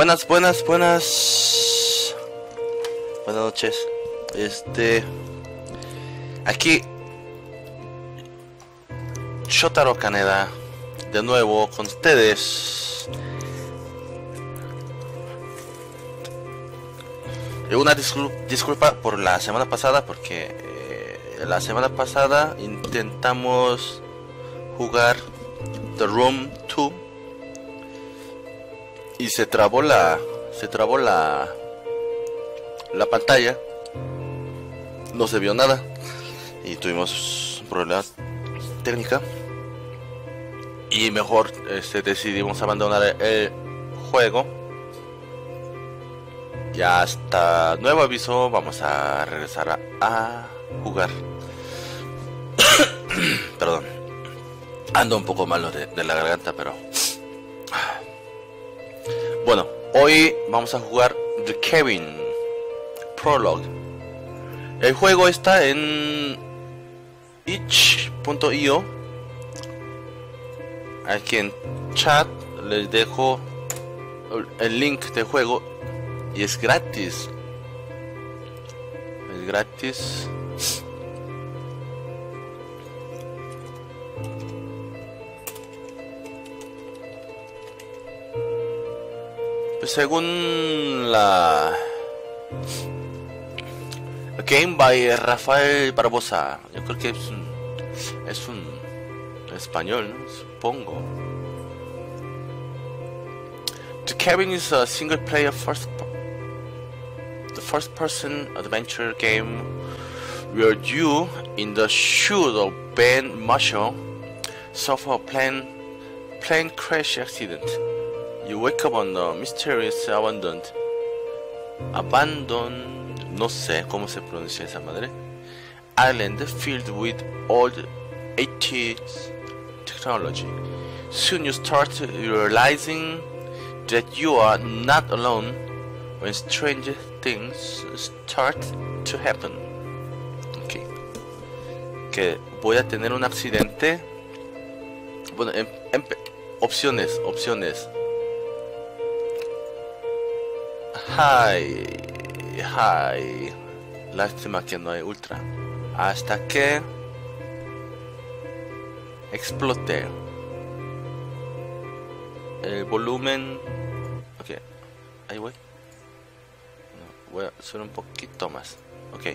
Buenas noches. Aquí Shotaro Kaneda de nuevo con ustedes. Una disculpa por la semana pasada, porque la semana pasada intentamos jugar The Room 2 y se trabó la pantalla, no se vio nada y tuvimos problemas técnicos y mejor decidimos abandonar el juego. Ya hasta nuevo aviso vamos a regresar a jugar. Perdón, ando un poco malo de la garganta, pero bueno, hoy vamos a jugar The Cabin Prologue. El juego está en itch.io. Aquí en chat les dejo el link del juego y es gratis. Es gratis. Según la Game by Rafael Barbosa, yo creo que es un español, ¿no? Supongo. The Cabin is a single-player first-person adventure game where you, in the shoes of Ben Marshall, suffer a plane crash accident. You wake up on the mysterious abandoned, no sé cómo se pronuncia esa madre, island filled with old 80s technology. Soon you start realizing that you are not alone when strange things start to happen. Okay. Que voy a tener un accidente. Bueno, opciones. Hi. Lástima que no hay ultra. Hasta que explote el volumen. Ok, ahí voy. No, voy a hacer un poquito más. Ok,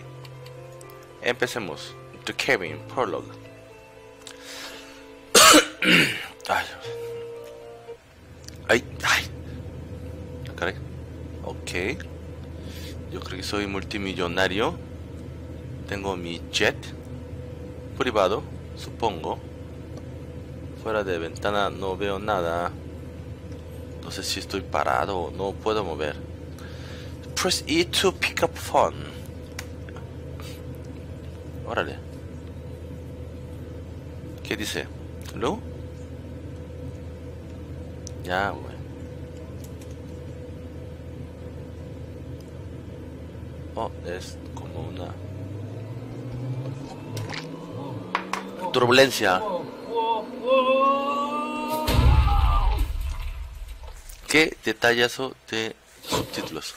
empecemos. The Cabin Prologue. Ay. Caray. Ok, yo creo que soy multimillonario. Tengo mi jet privado, supongo. Fuera de ventana no veo nada. No sé si estoy parado o no puedo mover. Press E to pick up phone. Órale. ¿Qué dice? ¿Hello? Ya, bueno. Oh, es como una turbulencia. Qué detallazo de subtítulos.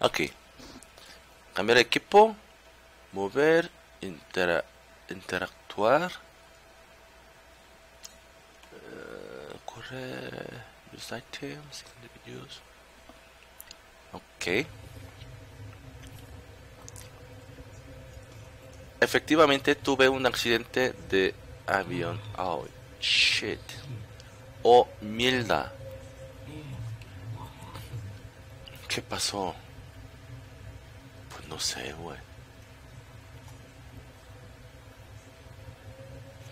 Ok. Cambiar de equipo. Mover. Interactuar. Correr. Use items. Individuos. Ok. Efectivamente tuve un accidente de avión. Oh, shit. Oh, mierda. ¿Qué pasó? Pues no sé, güey.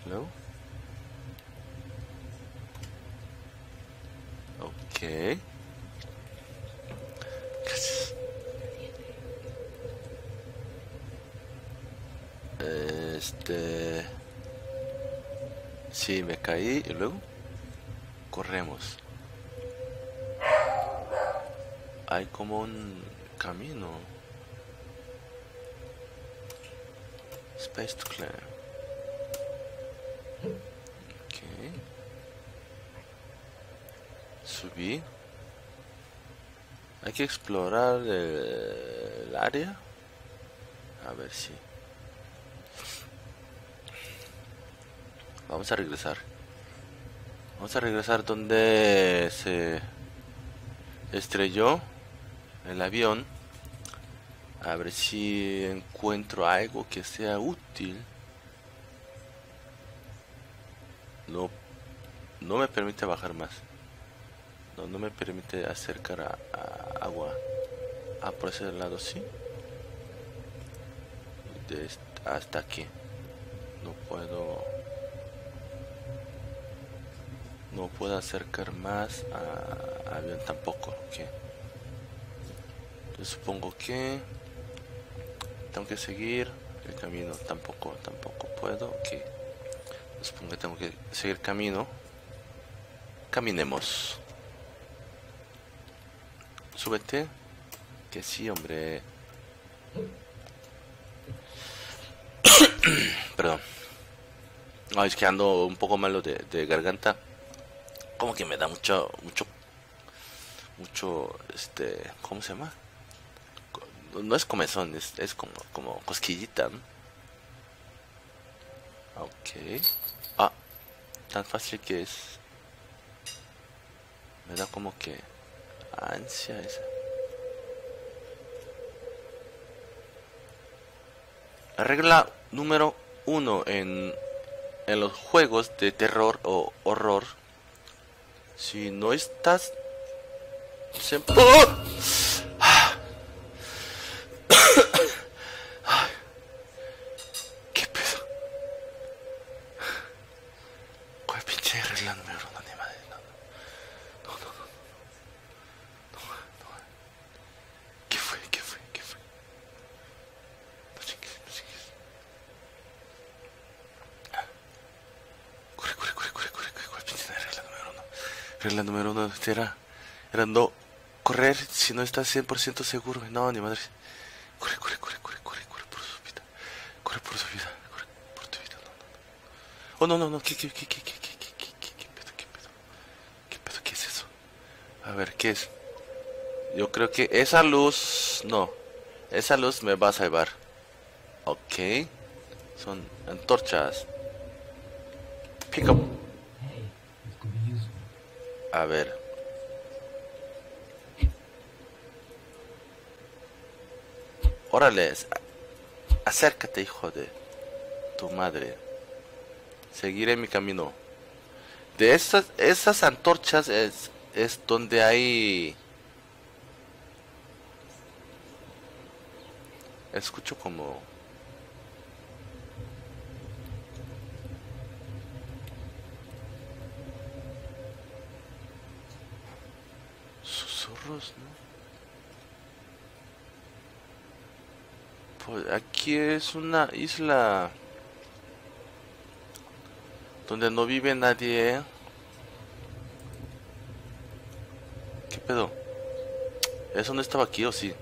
¿No? Ok. Sí, me caí y luego corremos. Hay como un camino. Space to clear. Ok. subí. Hay que explorar el área. A ver si... Vamos a regresar. Vamos a regresar donde se estrelló el avión. A ver si encuentro algo que sea útil. No me permite bajar más. No me permite acercar a agua. Ah, por ese lado sí. Hasta aquí. No puedo acercar más a avión tampoco. Okay. Yo supongo que tengo que seguir el camino. Tampoco puedo. Okay. Supongo que tengo que seguir camino. Caminemos. Súbete. Que sí, hombre. Perdón. Ay, es que ando un poco malo de garganta. Como que me da mucho, ¿cómo se llama? No es comezón, es como cosquillita, ¿no? Ok. Ah, tan fácil que es. Me da como que ansia esa. Regla número 1 en los juegos de terror o horror. Si no estás... ¡Oh! ¡Qué pedo! ¿Cuál pinche regla número uno? Ni madre. No. ¿Qué fue? No chingues. Corre. ¿Cuál pinche regla número uno? Regla número uno era no correr si no estás 100% seguro. No, ni madre. Corre por su vida. Corre por tu vida. No. Oh, no. ¿Qué pedo? ¿Qué es eso? A ver, ¿qué es? Yo creo que esa luz... No. Esa luz me va a salvar. Ok. Son antorchas. Pick up. A ver. Órale, acércate, hijo de tu madre. Seguiré mi camino. De esas antorchas es donde hay... Escucho como... Susurros, ¿no? Aquí es una isla donde no vive nadie. ¿Qué pedo? ¿Eso no estaba aquí o sí?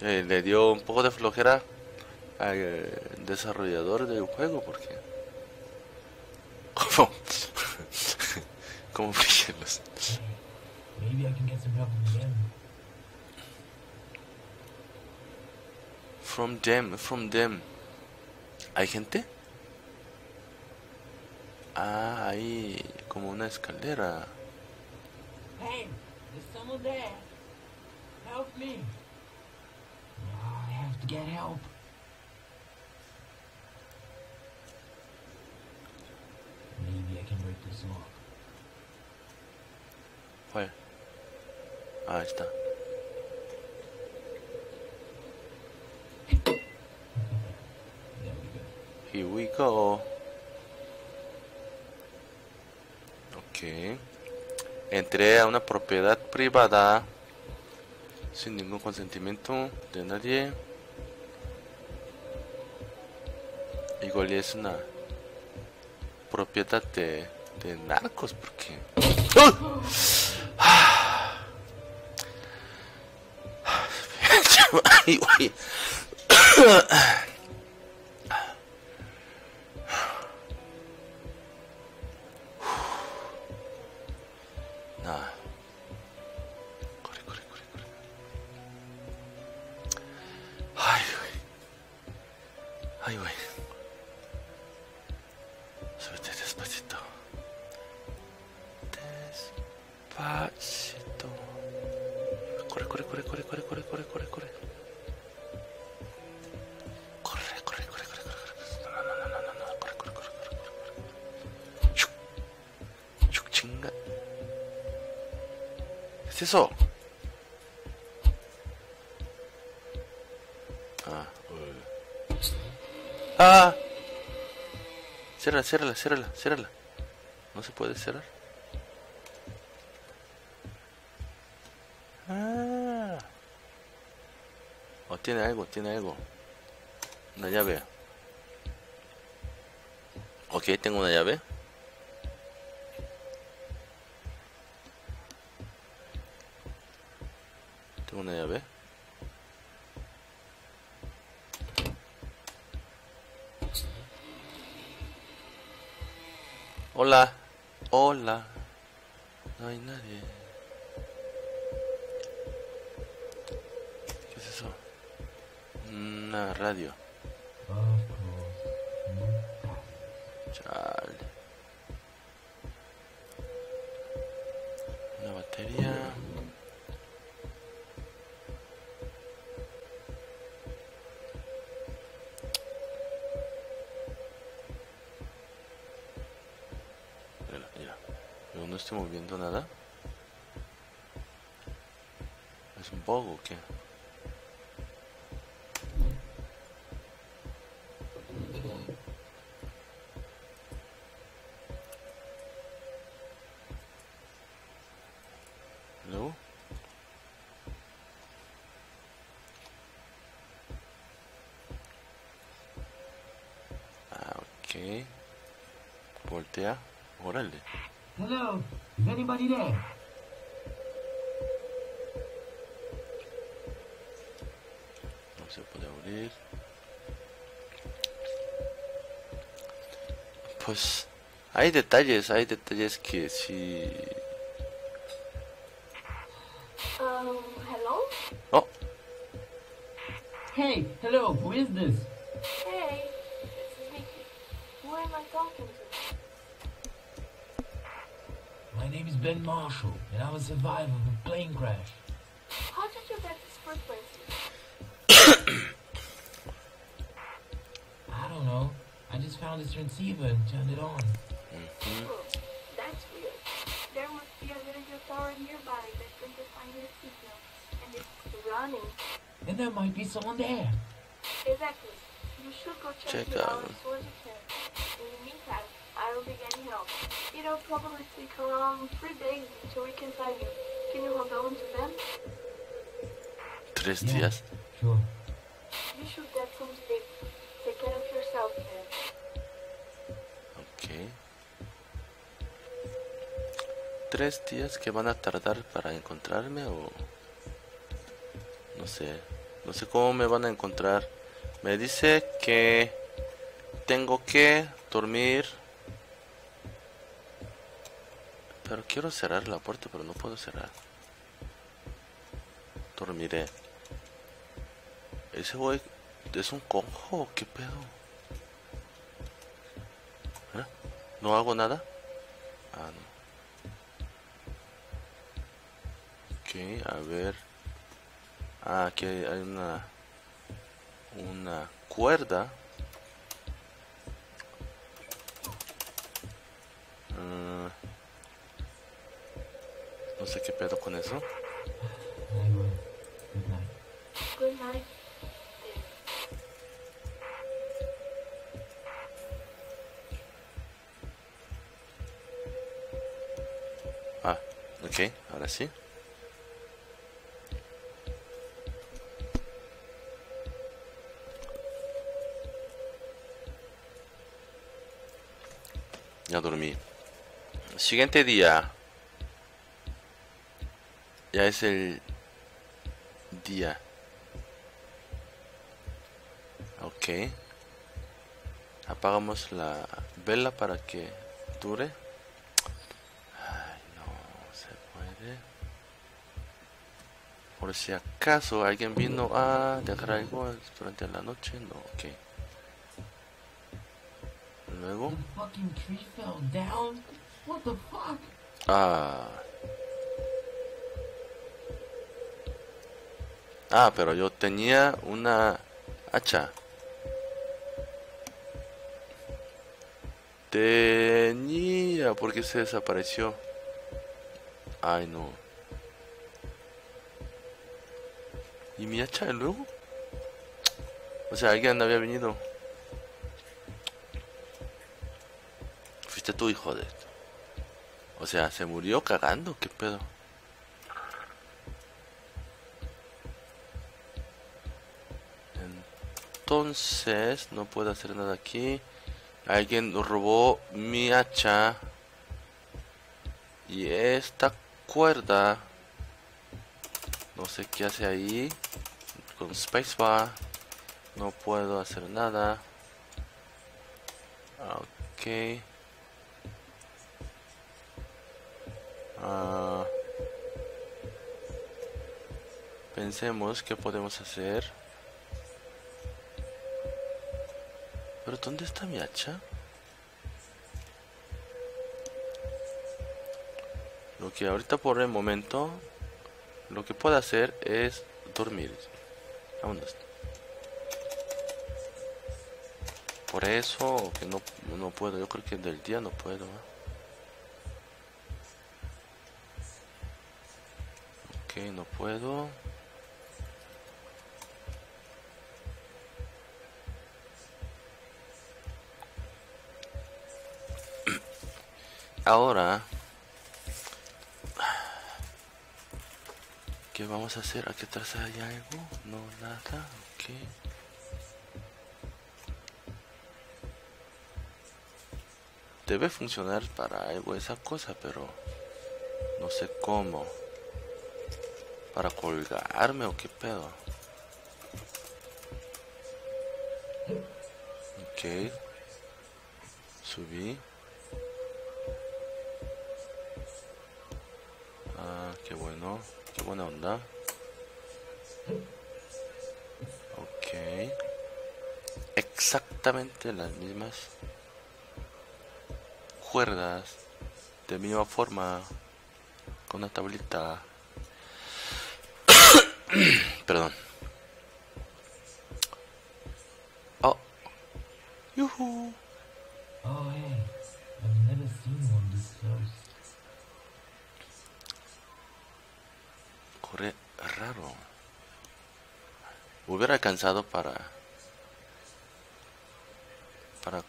Le dio un poco de flojera al desarrollador del juego porque como brillan los... from them. ¿Hay gente? Ah, hay como una escalera. Hey, there's someone there. Help me. I have to get help. ¿Cuál? Ah, ahí está. Here we go. Ok. Entré a una propiedad privada sin ningún consentimiento de nadie. Igual es una propiedad de narcos, porque... ¡Oh! Eso. Ah. Ciérrala. No se puede cerrar. Ah. Oh, tiene algo. Una llave. Ok, tengo una llave. Hola, no hay nadie. ¿Qué es eso? Una radio. Chale. Una batería. No estoy moviendo nada. ¿Es un bug o qué? ¿Luego? Ah, ok. Voltea. Órale. Hello, is anybody there? No se puede abrir. Pues hay detalles que sí. Hello? Oh. Hey, hello, who is this? Hey, this is Vicky. Who am I talking to? My name is Ben Marshall, and I'm a survivor of a plane crash. How did you get this first place? I don't know. I just found this receiver and turned it on. Mm-hmm. Oh, that's weird. There must be a radio tower nearby that can find your signal, and it's running. And there might be someone there. Exactly. You should go check it out as soon as you can. In the meantime, I will be getting help. It'll probably take around 3 days until we can find you. Can you hold on to them? 3 días? Yeah, sure. You should get some sleep. Take care of yourself then. Okay. 3 días que van a tardar para encontrarme o... No sé cómo me van a encontrar. Me dice que... tengo que dormir... Pero quiero cerrar la puerta, pero no puedo cerrar. Dormiré. ¿Ese güey es un cojo? ¿Qué pedo? ¿Eh? ¿No hago nada? Ah, no. Ok, a ver. Ah, aquí hay una cuerda. No sé qué pedo con eso. Ah, ok, ahora sí. Ya dormí. Siguiente día. Ya es el día Ok. Apagamos la vela para que dure. Ay, no se puede. Por si acaso alguien vino a dejar algo durante la noche. No, ok. Luego. Ah, pero yo tenía una hacha. Tenía, porque se desapareció. Ay, no. ¿Y mi hacha de luego? O sea, alguien había venido. Fuiste tú, hijo de esto. O sea, se murió cagando, qué pedo. Entonces, no puedo hacer nada aquí. Alguien robó mi hacha. Y esta cuerda. No sé qué hace ahí. Con spacebar. No puedo hacer nada. Ok. Pensemos qué podemos hacer. ¿Pero dónde está mi hacha? Lo que ahorita por el momento lo que puedo hacer es dormir. Vámonos. Por eso que no puedo. Yo creo que del día no puedo, ¿eh? Ok, no puedo. Ahora, ¿qué vamos a hacer? ¿Aquí atrás hay algo? No, nada, ok. Debe funcionar para algo esa cosa, pero no sé cómo. ¿Para colgarme o qué pedo? Ok. Subí. Qué bueno, qué buena onda. Ok. Exactamente las mismas cuerdas, de misma forma, con una tablita. Perdón. Oh. Yuhu. Oh, hey. I've never seen one this close. Corre raro. Hubiera alcanzado para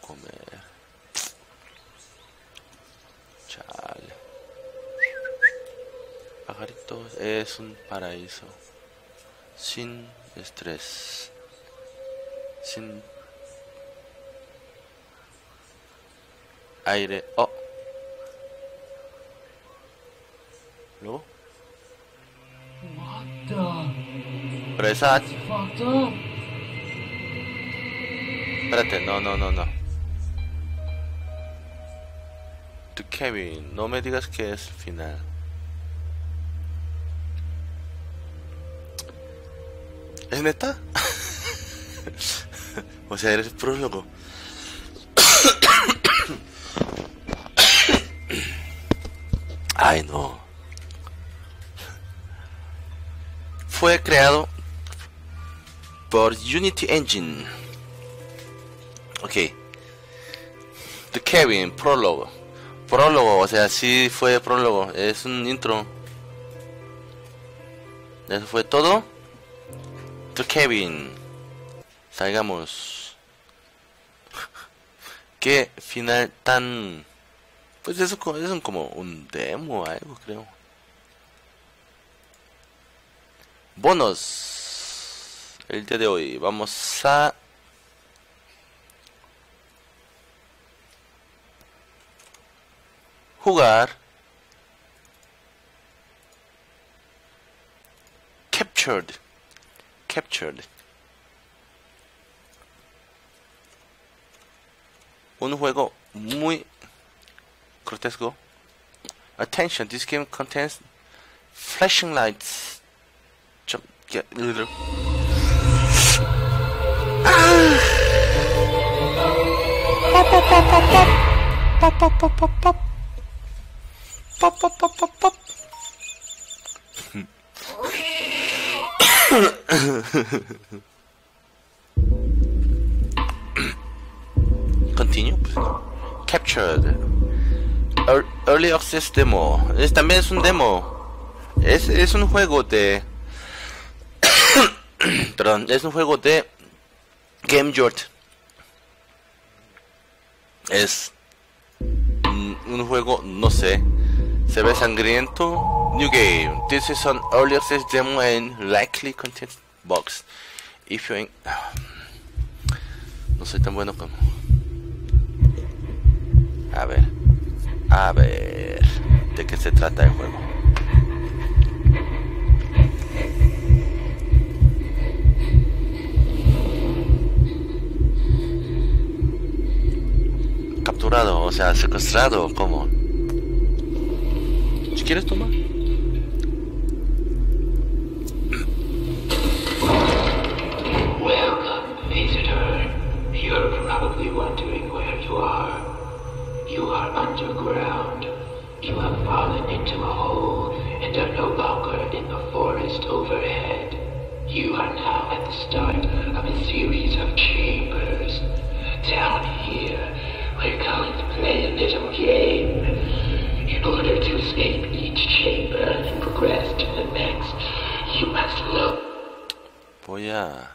comer. Chale. Pajaritos, es un paraíso. Sin estrés. Sin aire. Oh. ¿Luego? Pero esa... Espérate, no. The Cabin, no me digas que es el final. ¿Es neta? O sea, eres prólogo. Ay, no. Fue creado por Unity Engine. Ok. The Cabin Prologue. Prólogo, o sea, sí fue prólogo. Es un intro. Eso fue todo. The Cabin. Salgamos. Qué final tan... Pues eso es como un demo o algo, creo. Bonos. El día de hoy vamos a... jugar... Captured. Un juego muy grotesco. Attention, this game contains flashing lights. Continue. Captured. Early Access Demo. También es un demo. Es un juego de... Perdón, es un juego de Game Jolt. Es un juego, no sé, se ve sangriento. New game. This is an early access demo and likely content box. If you... No soy tan bueno como... A ver... ¿De qué se trata el juego? Capturado, o sea, secuestrado, ¿cómo? Si quieres tomar. Welcome, visitor. You're probably wondering where you are. You are underground. You have fallen into a hole and are no longer in the forest overhead. You are now at the start of a series of chambers. Down here, we're going to play a little game. In order to escape each chamber and progress to the next, you must look. Voy a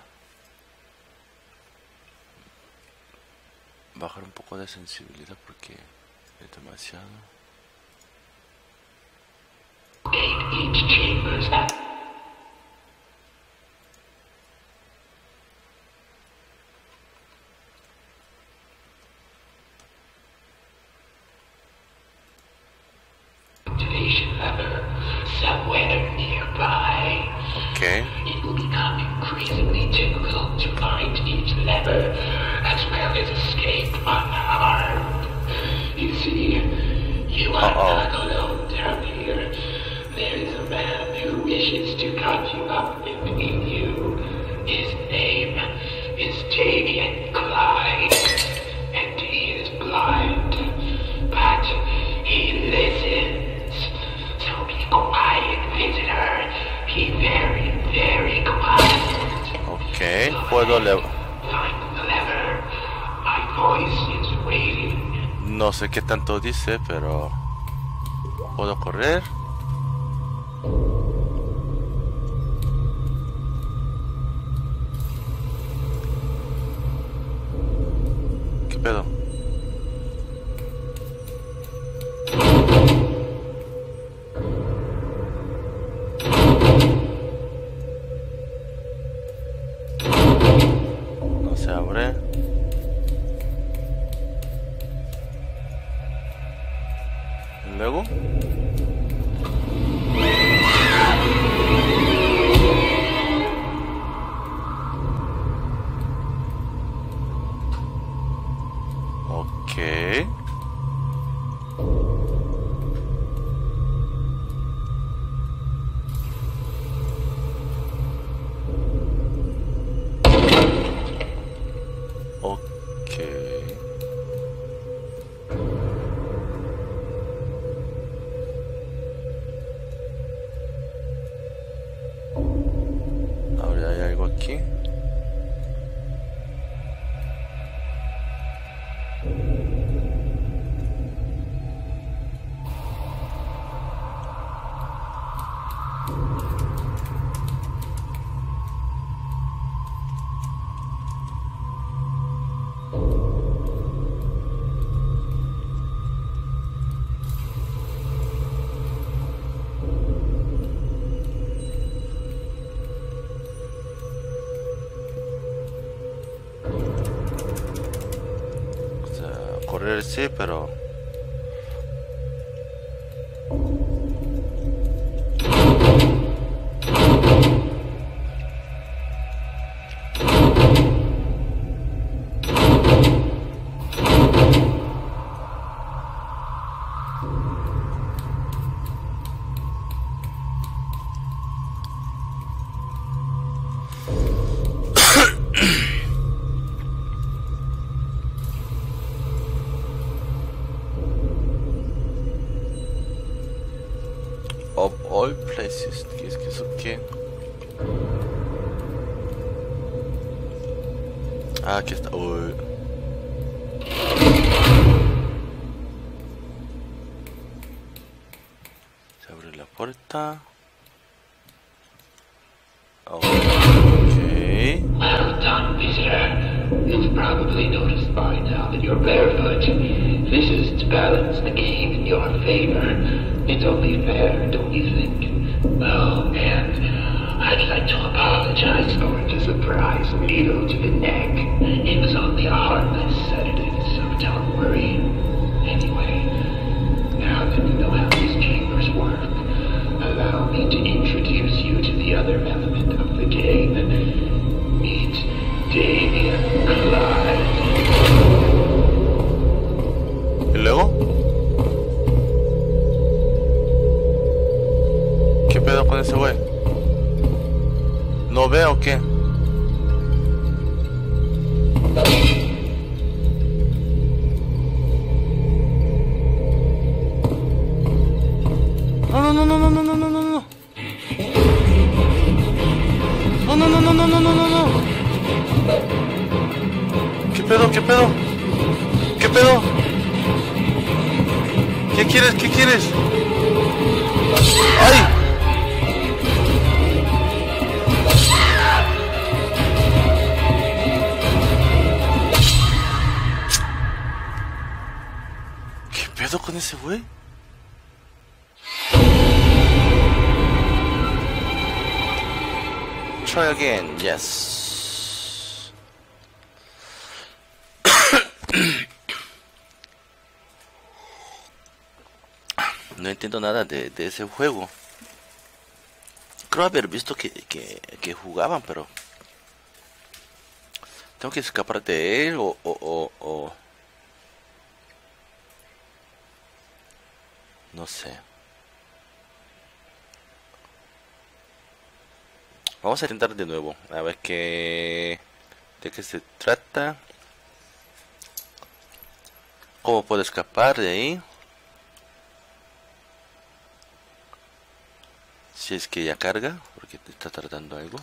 bajar un poco de sensibilidad porque es demasiado. Each chamber's at... somewhere nearby. Okay. It will become increasingly difficult to find each lever, as well as escape unharmed. You see, you are not alone down here. There is a man who wishes to cut you up and eat you. His name is Damien Clyde, and he is blind, but he listens. Quiet visitor, be very, very quiet. Okay, puedo lever. My voice is waiting. No sé qué tanto dice, pero puedo correr. ¿Qué pedo? Sí, pero... Aquí está. Uy. Se abre la puerta. Okay. Well done, visitor. You've probably noticed by now that you're barefoot. This is to balance the game in your favor. It's only fair, don't you think? Oh, man. I'd like to apologize for the surprise needle to the neck. It was only a harmless sedative, so don't worry. Anyway, now that you know how these chambers work, allow me to introduce you to the other element of the game. Meet Damien Clyde. Hello? ¿Qué pedo con ese güey? ¿No veo qué? No. ¿Qué pedo? ¿Qué quieres? ¡Ay! ¿Con ese güey? Try again, yes. No entiendo nada de ese juego. Creo haber visto que jugaban, pero tengo que escapar de él o... No sé. Vamos a intentar de nuevo. A ver de qué se trata. ¿Cómo puedo escapar de ahí? Si es que ya carga, porque está tardando algo.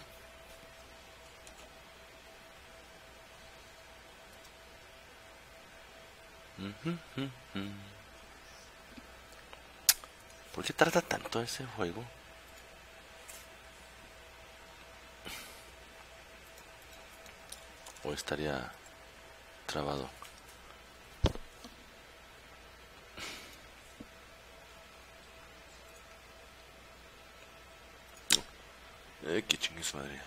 ¿Por qué tarda tanto ese juego? O estaría trabado. Qué chingues madre.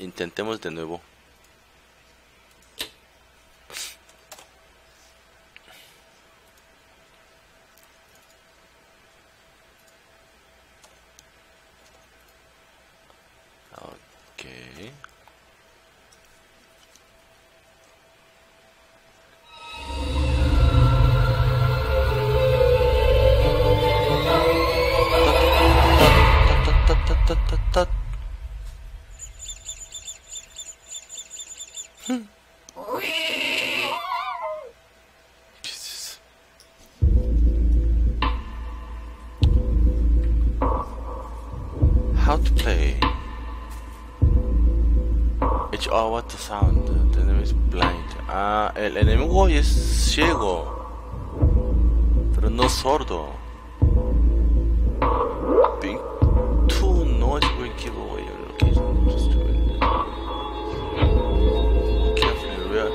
Intentemos de nuevo. What the sound? The enemy is blind. Ah, el enemigo es ciego, pero no sordo. Being too noisy will give away your location. Just to carefully real.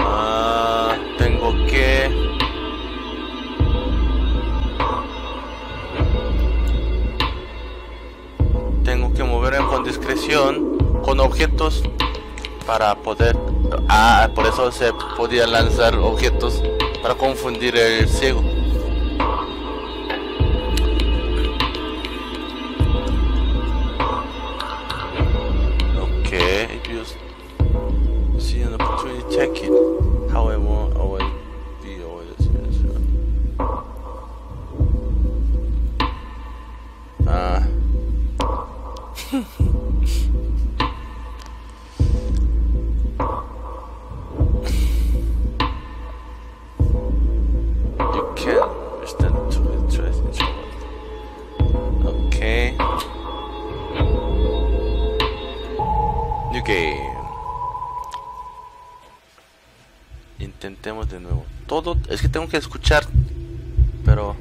Ah, tengo que. Tengo que moverme con discreción. Con objetos para poder... Ah, por eso se podía lanzar objetos para confundir el ciego. Ok, if you see an opportunity, check it. However, I will be always here. Ah. todo. Es que tengo que escuchar. Pero...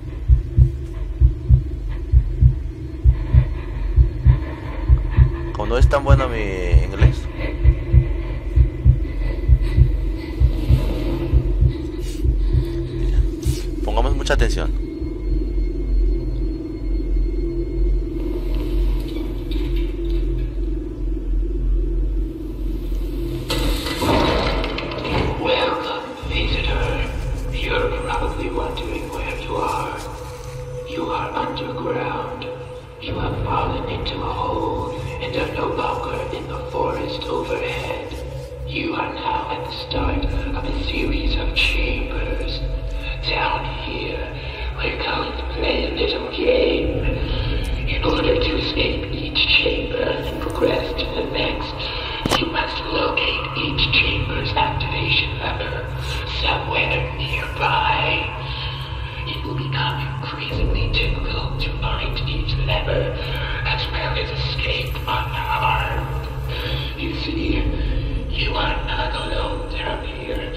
como no es tan bueno mi inglés. Pongamos mucha atención. Welcome, visitor. You're probably wondering where you are. You are underground. You have fallen into a hole and are no longer in the forest overhead. You are now at the start of a series of chambers. Down here, we're going to play a little game. In order to escape each chamber and progress to the next, you must locate each chamber's activation lever somewhere nearby. It will become increasingly difficult to find each lever, as well as escape unharmed. You see, you are not alone down here.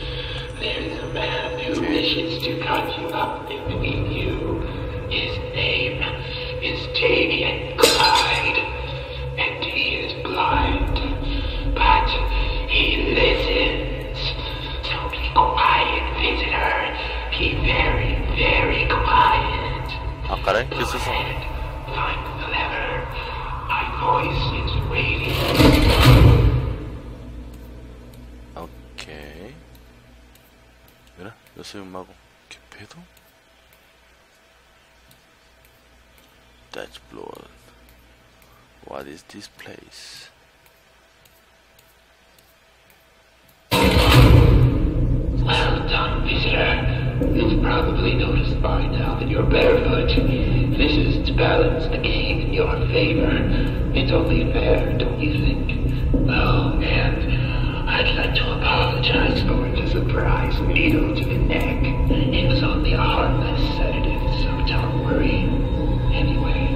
There is a man who wishes to cut you up between you. His name is Damien Clyde, and he is blind. But he listens. So be quiet, visitor. Be very, very quiet. Okay, this is it. Find the lever. My voice is waiting. Yo soy un mago. ¿Qué pedo? That's blood. What is this place? Well done, visitor. You've probably noticed by now that you're barefoot. This is to balance the game in your favor. It's only fair, don't you think? Oh, and... I'd like to apologize for the surprise needle to the neck. It was only a harmless sedative, so don't worry. Anyway,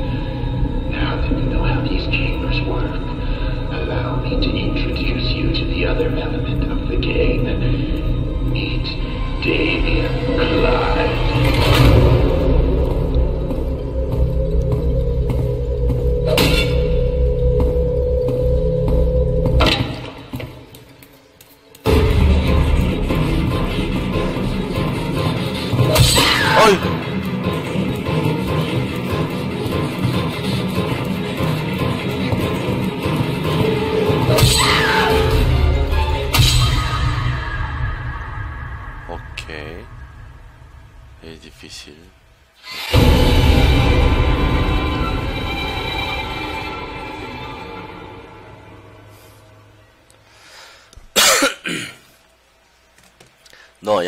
now that you know how these chambers work, allow me to introduce you to the other element of the game. Meet Damien Clyde.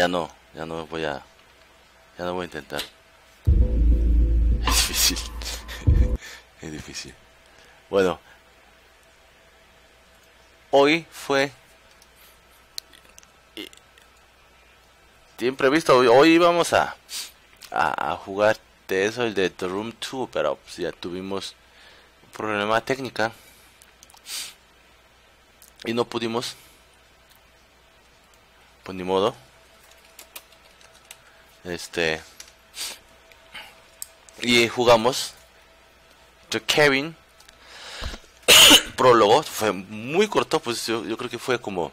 No, ya no voy a intentar. Es difícil. Es difícil. Bueno, hoy fue imprevisto. Hoy íbamos a jugar de eso, el de The Room 2, pero pues ya tuvimos un problema técnica y no pudimos. Pues ni modo. Y jugamos The Cabin Prologue. Fue muy corto, pues yo creo que fue como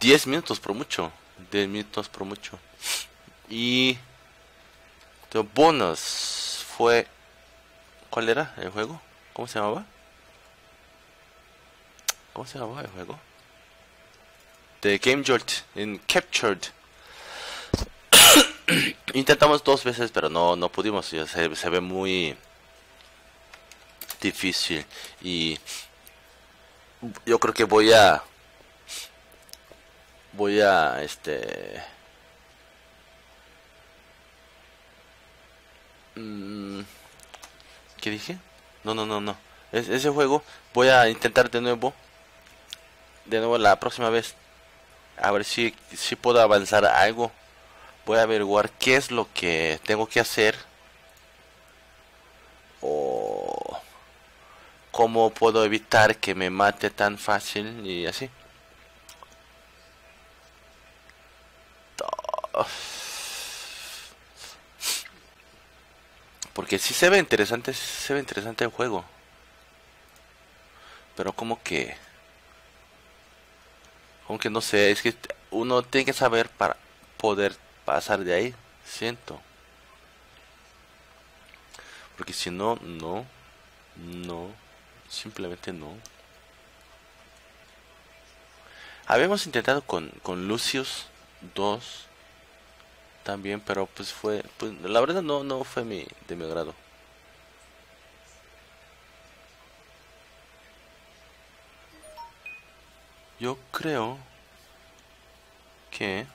10 minutos por mucho. 10 minutos por mucho. Y The Bonus fue... ¿Cuál era el juego? ¿Cómo se llamaba? ¿Cómo se llamaba el juego? The Game Jolt en Captured. Intentamos dos veces, pero no pudimos. Se ve muy difícil. Y yo creo que ¿qué dije? No. Ese juego voy a intentar de nuevo. De nuevo la próxima vez. A ver si puedo avanzar algo. Voy a averiguar qué es lo que tengo que hacer o cómo puedo evitar que me mate tan fácil y así. Porque sí se ve interesante el juego. Pero como que... aunque no sé, es que uno tiene que saber para poder pasar de ahí, siento. Porque si no, no, simplemente no. Habíamos intentado con Lucius 2 también, pero pues fue, pues la verdad no fue de mi agrado. Yo creo que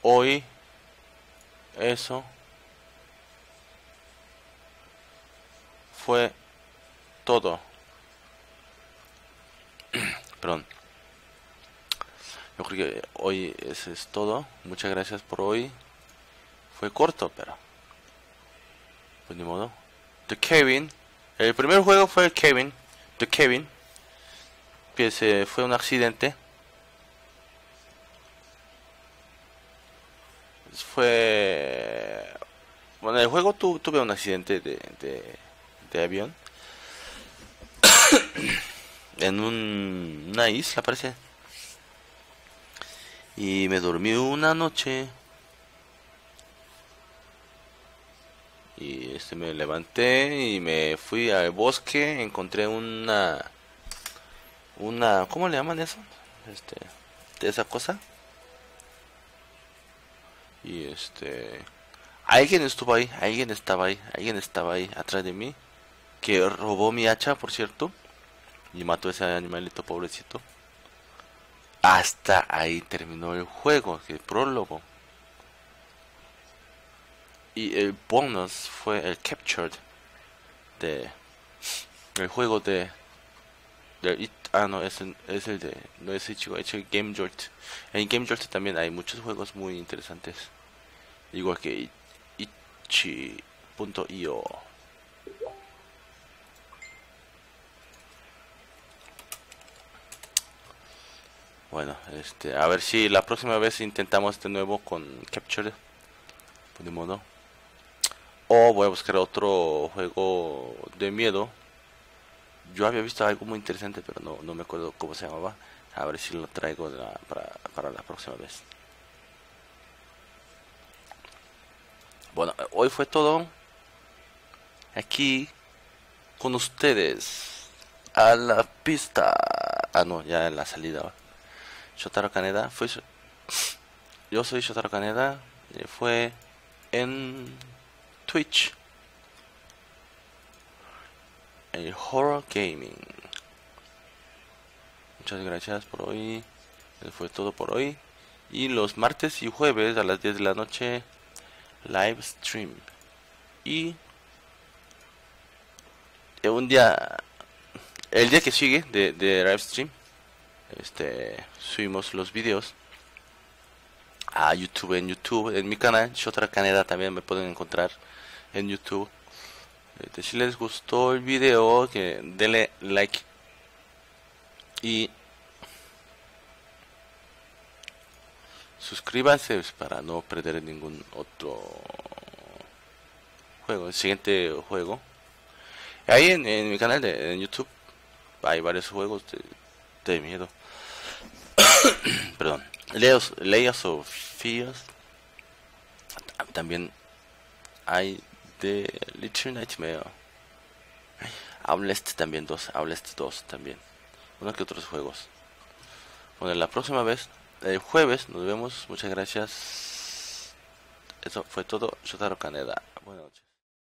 hoy eso fue todo. Perdón. Yo creo que hoy eso es todo. Muchas gracias por hoy. Fue corto, pero pues ni modo. The Cabin. El primer juego fue el Cabin. The Cabin. Que se fue un accidente. Fue... bueno, el juego tuve un accidente de avión. En una isla, parece. Y me dormí una noche. Y me levanté y me fui al bosque, encontré una ¿cómo le llaman eso? De esa cosa. Y alguien estaba ahí atrás de mí, que robó mi hacha, por cierto, y mató a ese animalito pobrecito. Hasta ahí terminó el juego, el prólogo. Y el bonus fue el Captured, el juego es el Game Jolt. En Game Jolt también hay muchos juegos muy interesantes, igual que itch.io. Bueno, a ver si la próxima vez intentamos de nuevo con Captured, de modo. O voy a buscar otro juego de miedo. Yo había visto algo muy interesante, pero no me acuerdo cómo se llamaba. A ver si lo traigo para la próxima vez. Bueno, hoy fue todo. Aquí con ustedes. A la pista. Ah, no, ya en la salida. Shotaro Kaneda. Yo soy Shotaro Kaneda. Fue en Twitch. El Horror Gaming. Muchas gracias por hoy. Fue todo por hoy. Y los martes y jueves a las 10 de la noche live stream. Y un día, el día que sigue de live stream, subimos los videos a YouTube, en mi canal Shotaro Kaneda. También me pueden encontrar en YouTube. Si les gustó el video, que denle like y suscríbanse para no perder ningún otro juego, el siguiente juego. Ahí en mi canal en YouTube hay varios juegos de miedo. Perdón. Layers of Fears. También hay de Little Nightmare. Outlast 2 también. Uno que otros juegos. Bueno, la próxima vez, el jueves, nos vemos. Muchas gracias. Eso fue todo. Shotaro Kaneda. Buenas noches.